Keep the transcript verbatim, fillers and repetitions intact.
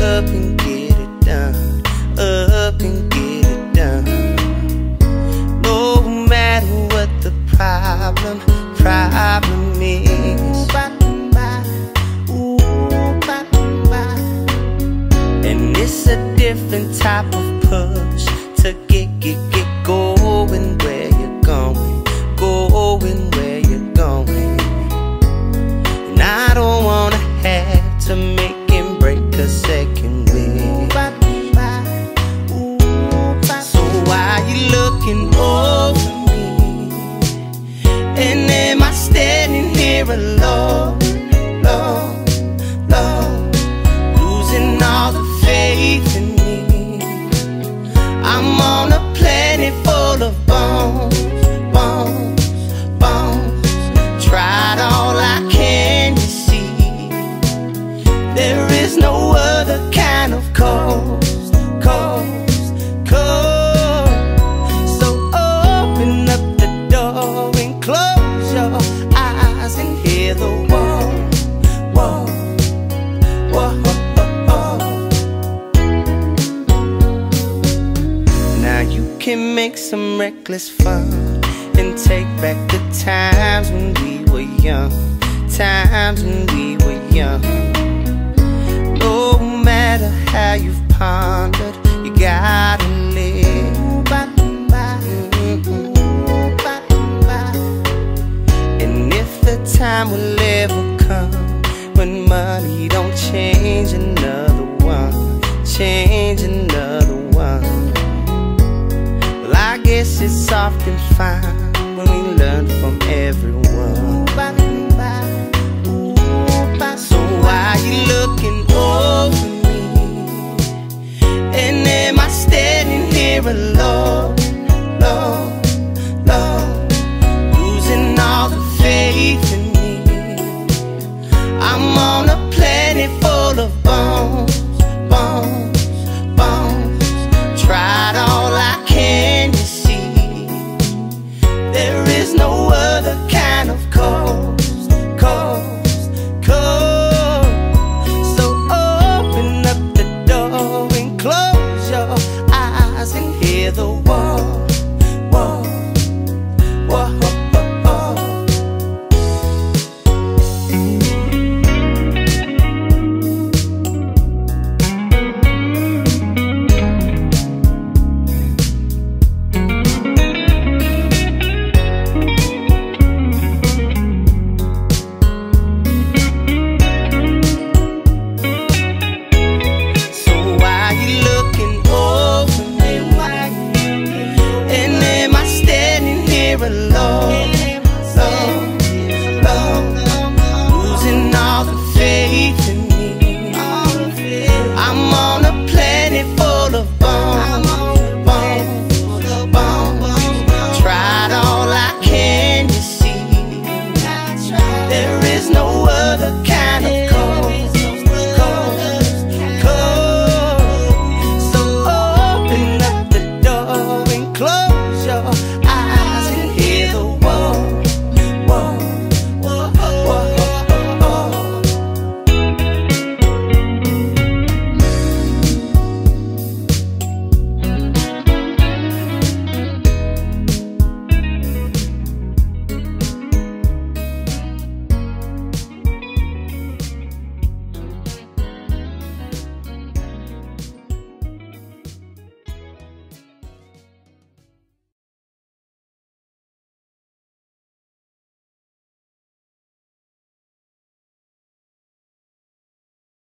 up and get it done, up and get it done. No matter what the problem, problem is. And it's a different type of push to get, get, get going where you're going, going where you're going. And I don't wanna have to make and break a second wish. So why you looking over me? And am I standing here alone, alone, alone, losing all the faith in me? I'm on a planet full of bones, bones, bones. Tried all I can, you see. There is no other kind of coast, coast, coast. So open up the door and close your eyes and hear the whoa, whoa, whoa. Can make some reckless fun and take back the times when we were young, times when we were young. No matter how you've pondered, you gotta live. And if the time will ever come when money don't change another one, change another one. I guess it's often fine when we learn from everyone. So why you looking over me? And am I standing here alone, alone, alone, losing all the faith in me? I'm on a planet full of bones.